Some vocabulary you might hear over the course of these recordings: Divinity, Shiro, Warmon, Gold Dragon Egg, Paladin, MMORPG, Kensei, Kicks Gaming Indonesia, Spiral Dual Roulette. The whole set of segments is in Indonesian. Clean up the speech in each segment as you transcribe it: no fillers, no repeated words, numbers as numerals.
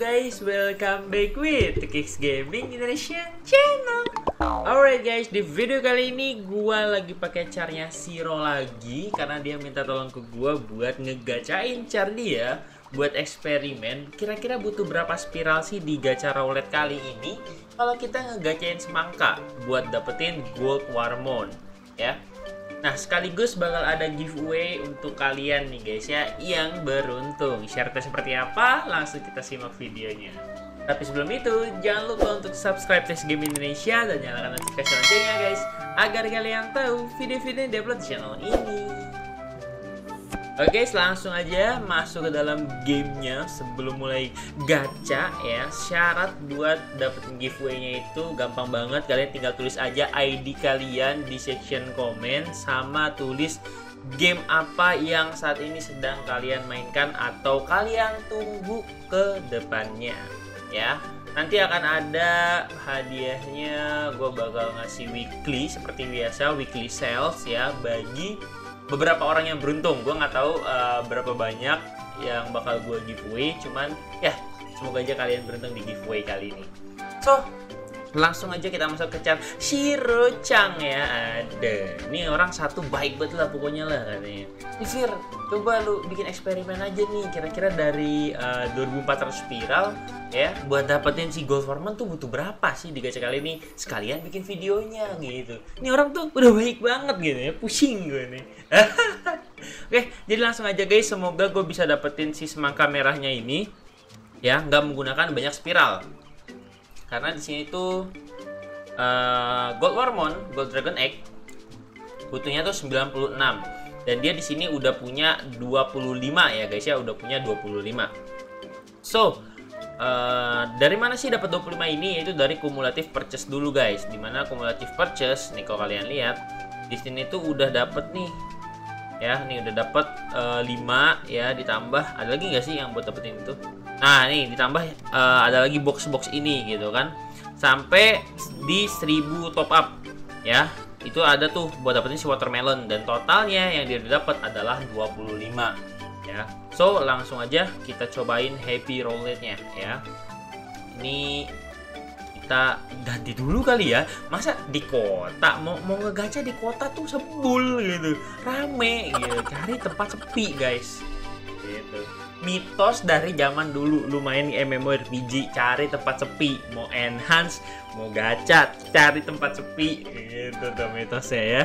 guys, welcome back with Kicks Gaming Indonesia channel. Alright guys, di video kali ini gua lagi pakai charnya Shiro lagi karena dia minta tolong ke gua buat ngegacain char dia buat eksperimen kira-kira butuh berapa spiral sih di gacha roulette kali ini kalau kita ngegacain semangka buat dapetin gold warmon ya. Nah, sekaligus bakal ada giveaway untuk kalian nih guys ya, yang beruntung. Syaratnya seperti apa? Langsung kita simak videonya. Tapi sebelum itu, jangan lupa untuk subscribe Kicks Gaming Indonesia dan nyalakan notifikasi loncengnya guys, agar kalian tahu video-video yang diupload di channel ini. Oke, langsung aja masuk ke dalam gamenya. Sebelum mulai gacha ya, syarat buat dapetin giveaway-nya itu gampang banget. Kalian tinggal tulis aja ID kalian di section comment, sama tulis game apa yang saat ini sedang kalian mainkan atau kalian tunggu ke depannya ya. Nanti akan ada hadiahnya. Gue bakal ngasih weekly seperti biasa, weekly sales ya, bagi beberapa orang yang beruntung. Gue nggak tahu berapa banyak yang bakal gue giveaway, cuman ya semoga aja kalian beruntung di giveaway kali ini. So langsung aja kita masuk ke char Shiro Chang ya. Ada nih orang satu baik banget lah pokoknya lah katanya, Fir coba lu bikin eksperimen aja nih kira-kira dari 2400 spiral ya buat dapetin si gold warmon tuh butuh berapa sih di gacha kali ini, sekalian bikin videonya gitu. Nih orang tuh udah baik banget gitu ya, pusing gue nih. Oke, jadi langsung aja guys, semoga gue bisa dapetin si semangka merahnya ini ya, nggak menggunakan banyak spiral. Karena di sini tuh gold warmon, gold dragon egg butuhnya tuh 96 dan dia di sini udah punya 25 ya guys ya, udah punya 25. So, dari mana sih dapat 25 ini? Yaitu dari kumulatif purchase dulu guys. Dimana kumulatif purchase nih kalau kalian lihat di sini tuh udah dapet nih. Ya, nih udah dapet 5 ya, ditambah ada lagi nggak sih yang buat dapetin itu? Nah, nih ditambah ada lagi box-box ini gitu kan. Sampai di 1000 top up ya. Itu ada tuh buat dapetin si watermelon, dan totalnya yang dia dapat adalah 25 ya. So, langsung aja kita cobain happy roulette-nya ya. Ini kita ganti dulu kali ya, masa di kota mau ngegacha di kota tuh sebul gitu, rame gitu, cari tempat sepi guys gitu. Mitos dari zaman dulu, lu main MMORPG cari tempat sepi, mau enhance mau gacha cari tempat sepi gitu tuh mitosnya ya.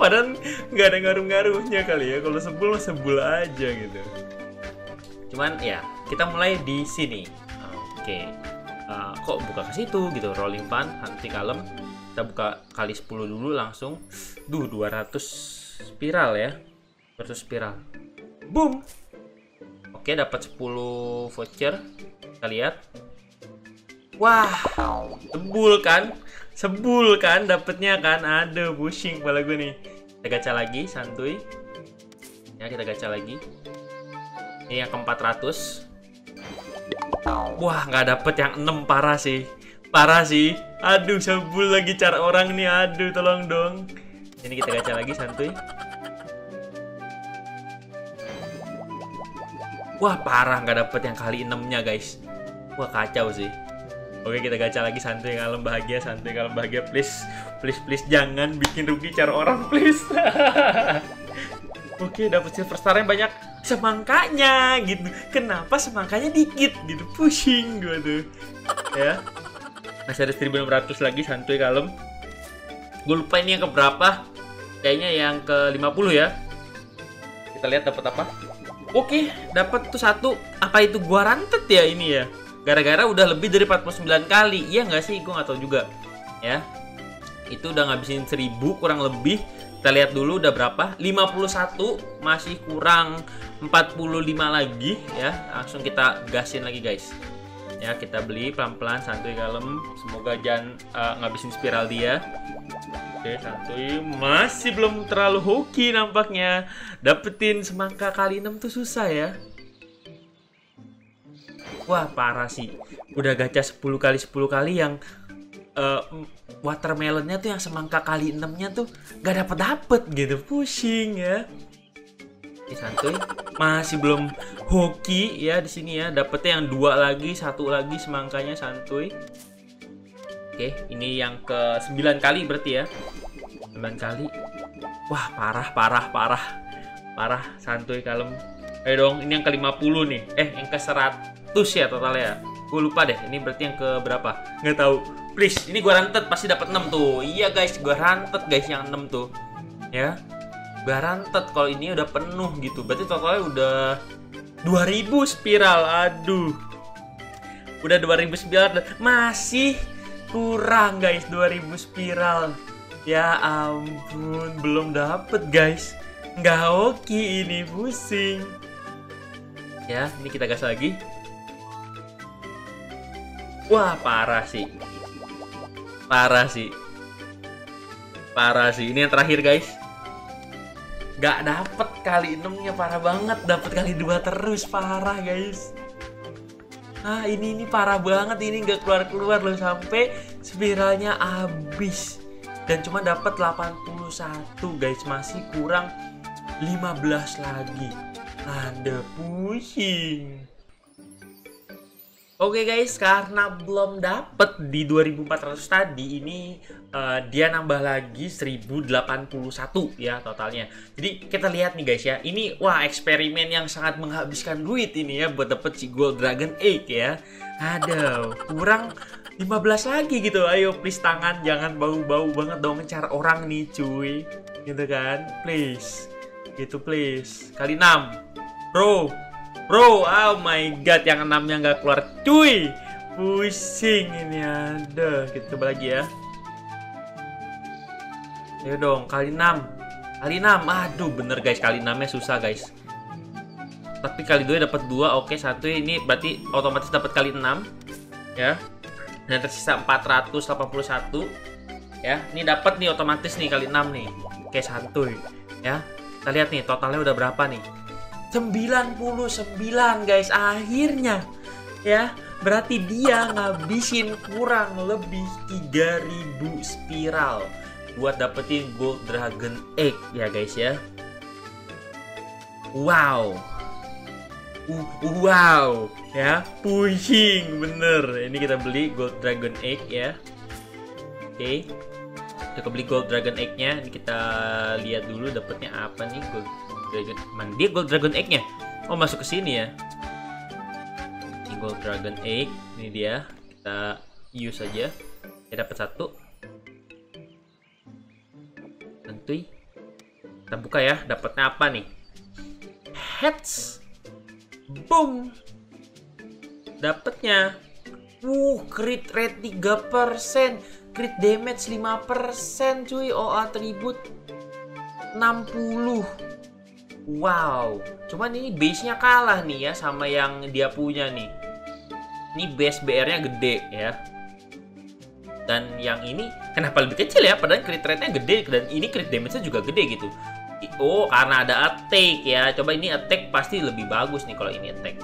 Padahal nggak ada ngaruh-ngaruhnya kali ya, kalau sebul sebul aja gitu. Cuman ya kita mulai di sini. Oke. Kok buka ke situ gitu, rolling fun, anti kalem. Kita buka kali 10 dulu langsung. Duh, 200 spiral ya. 200 spiral. Boom. Oke, dapat 10 voucher. Kita lihat. Wah, sebul kan? Sebul kan dapatnya kan? Aduh, pusing kepala gue nih. Kita gacha lagi, santuy. Ya, kita gacha lagi. Ini yang ke-400. Wah, nggak dapet yang 6, parah sih. Parah sih. Aduh, sebul lagi char orang nih. Aduh, tolong dong. Ini kita gacha lagi, santuy. Wah, parah nggak dapet yang kali 6-nya, guys. Wah, kacau sih. Oke, kita gacha lagi, santuy, kalem, bahagia. Santuy, kalem, bahagia, please. Please, please, jangan bikin rugi char orang, please. Oke, dapet silver star-nya banyak. Semangkanya gitu, kenapa semangkanya dikit gitu, pusing gue tuh ya. Masih ada 1600 lagi, santuy, kalem. Gue lupa ini yang keberapa, kayaknya yang ke-50 ya. Kita lihat dapat apa. Oke, dapat tuh satu. Apa itu gua rantet ya ini ya, gara-gara udah lebih dari 49 kali ya nggak sih, gue nggak tahu juga ya. Itu udah ngabisin 1000 kurang lebih. Kita lihat dulu udah berapa, 51, masih kurang 45 lagi ya. Langsung kita gasin lagi guys ya, kita beli pelan-pelan, santuy, kalem, semoga jangan ngabisin spiral dia. Oke, santuy, masih belum terlalu hoki nampaknya. Dapetin semangka kali 6 tuh susah ya. Wah, parah sih, udah gacha 10 kali yang watermelonnya tuh yang semangka kali 6-nya tuh gak dapet gitu, pusing ya. Santuy santuy. Masih belum hoki ya di sini ya. Dapetnya yang dua lagi, satu lagi semangkanya santuy. Oke, ini yang ke 9 kali berarti ya. 9 kali. Wah, parah santuy kalem. Ayo dong, ini yang ke 50 nih. Yang ke 100 ya totalnya. Gue lupa deh, ini berarti yang ke berapa? Nggak tahu. Please, ini gue rantet pasti dapat 6 tuh. Iya guys, gue rantet guys yang 6 tuh. Ya. Gue rantet kalau ini udah penuh gitu. Berarti totalnya udah 2000 spiral. Aduh. Udah 2000 spiral masih kurang guys, 2000 spiral. Ya ampun, belum dapet guys. Nggak hoki ini, pusing. Ya, ini kita gas lagi. Wah, parah sih. Ini yang terakhir guys. Nggak dapet kali 6-nya, parah banget. Dapet kali 2 terus, parah guys. Ah, ini parah banget, ini nggak keluar-keluar loh sampai spiralnya habis. Dan cuma dapat 81 guys, masih kurang 15 lagi. Ada pusing. Oke guys, karena belum dapat di 2400 tadi, ini dia nambah lagi 1081 ya totalnya. Jadi kita lihat nih guys ya. Ini wah, eksperimen yang sangat menghabiskan duit ini ya buat dapet si Gold Dragon Egg ya. Aduh, kurang 15 lagi gitu. Ayo please, tangan jangan bau-bau banget dong, ngecar orang nih cuy. Gitu kan, please. Gitu please. Kali 6. Bro, oh my god, yang 6-nya nggak keluar cuy. Pusing ini, ada. Kita coba lagi ya. Ayo dong, kali 6. Kali 6. Aduh, bener guys, kali 6-nya susah guys. Tapi kali 2 dapat 2. Oke, satu ini berarti otomatis dapat kali 6. Ya. Dan tersisa 481 ya. Ini dapat nih otomatis nih kali 6 nih. Oke, santuy ya. Kita lihat nih totalnya udah berapa nih. 99 guys akhirnya ya. Berarti dia ngabisin kurang lebih 3000 spiral buat dapetin Gold Dragon Egg ya guys ya. Wow. Wow ya, pusing bener. Ini kita beli Gold Dragon Egg ya. Oke, kita beli Gold Dragon Egg nya ini kita lihat dulu dapatnya apa nih. Gold Dragon, mana dia Gold Dragon Egg nya oh masuk ke sini ya. Ini Gold Dragon Egg, ini dia, kita use aja. Kita dapat 1 santuy. Kita buka ya, dapatnya apa nih. Heads. Boom. Dapatnya crit rate 3%, crit damage 5% cuy, OA atribut 60. Wow. Cuman ini base-nya kalah nih ya sama yang dia punya nih. Ini base BR-nya gede ya. Dan yang ini kenapa lebih kecil ya, padahal crit rate-nya gede dan ini crit damage-nya juga gede gitu. Oh, karena ada attack ya. Coba ini attack pasti lebih bagus nih kalau ini attack.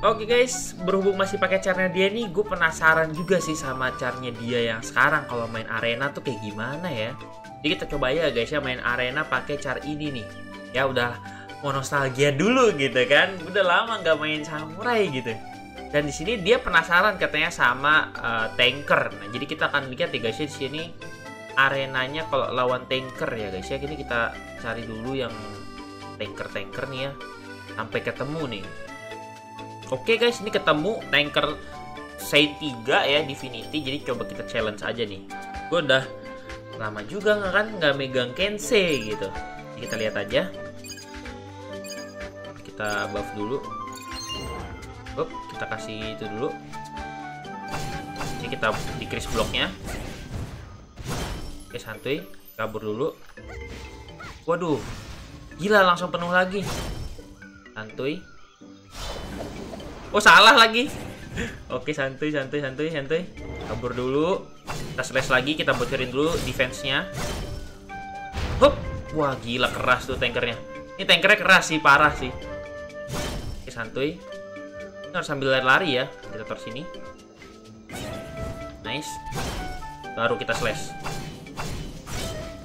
Oke guys, berhubung masih pakai caranya dia nih, gue penasaran juga sih sama caranya dia yang sekarang kalau main arena tuh kayak gimana ya. Jadi kita coba ya guys ya main arena pakai cara ini nih. Ya udah mau nostalgia dulu gitu kan. Udah lama nggak main samurai gitu. Dan di sini dia penasaran katanya sama tanker. Nah, jadi kita akan lihat ya guys ya di sini. Arenanya kalau lawan tanker ya guys ya. Ini kita cari dulu yang tanker nih ya sampai ketemu nih. Oke guys, ini ketemu tanker Sei 3 ya, Divinity. Jadi coba kita challenge aja nih. Gue udah lama juga nggak megang Kensei gitu. Jadi kita lihat aja. Kita buff dulu. Up, kita kasih itu dulu. Ini kita decrease bloknya. Oke, santuy, kabur dulu. Waduh, gila langsung penuh lagi. Santuy. Oh, salah lagi. Oke, santuy. Kabur dulu. Kita slash lagi, kita bocorin dulu defense-nya. Hup. Wah, gila keras tuh tankernya. Ini tankernya keras sih, parah sih. Oke, santuy. Ini harus sambil lari-lari ya. Kita taruh sini. Nice. Baru kita slash.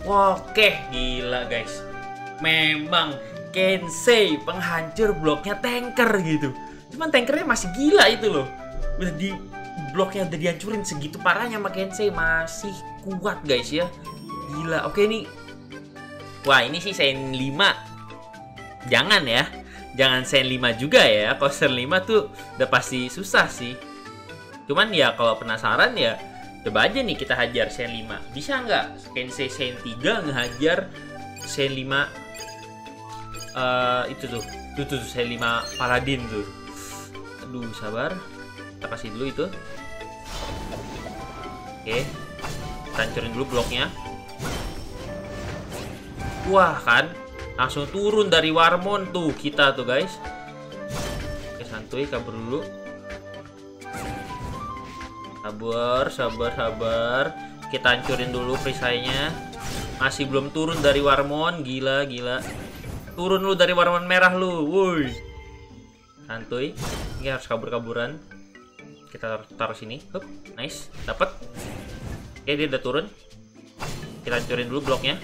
Oke, gila guys. Memang Kensei, penghancur bloknya tanker gitu. Cuman tankernya masih gila itu loh. Udah di bloknya udah dihancurin segitu parahnya sama Kensei, masih kuat guys ya. Gila. Oke ini. Wah, ini sih Sen 5. Jangan ya. Jangan Sen 5 juga ya. Kalau Sen 5 tuh udah pasti susah sih. Cuman ya kalau penasaran ya coba aja nih kita hajar Sen 5. Bisa nggak Kensei Sen 3 ngehajar Sen 5? Itu tuh Sen 5 Paladin tuh. Aduh, sabar. Kita kasih dulu itu. Oke. Hancurin dulu bloknya. Wah, kan langsung turun dari Warmon tuh kita tuh, guys. Oke, santuy, kabur dulu. Sabar. Kita hancurin dulu perisainya. Masih belum turun dari Warmon, gila. Turun lu dari Warmon merah lu, woi. Santuy. Ini harus kabur-kaburan. Kita taruh sini. Hup, nice. Dapat. Oke, dia udah turun. Kita hancurin dulu bloknya.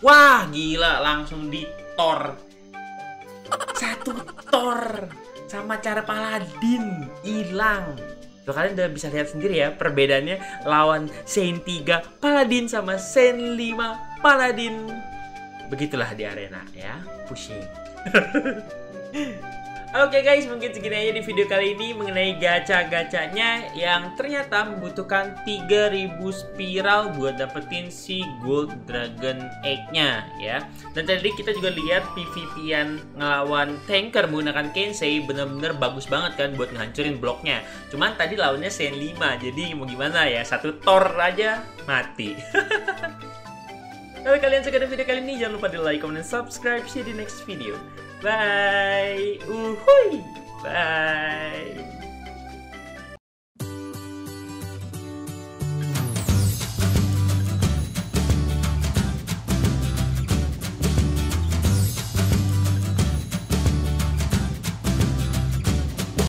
Wah, gila, langsung ditor. Satu tor sama cara Paladin hilang. Tuh, kalian udah bisa lihat sendiri ya perbedaannya lawan Sen 3 Paladin sama Sen 5 Paladin. Begitulah di arena ya, pushing. Oke guys, mungkin segini aja di video kali ini mengenai gacha-gacanya yang ternyata membutuhkan 3000 spiral buat dapetin si Gold Dragon Egg-nya ya. Dan tadi kita juga lihat PvP-an ngelawan tanker menggunakan Kensei bener-bener bagus banget kan buat ngehancurin bloknya. Cuman tadi lawannya Sen 5, jadi mau gimana ya, satu tor aja mati. Kalau kalian suka dengan video kali ini, jangan lupa di like, comment, dan subscribe. See you di next video. Bye. Uhuy. Bye.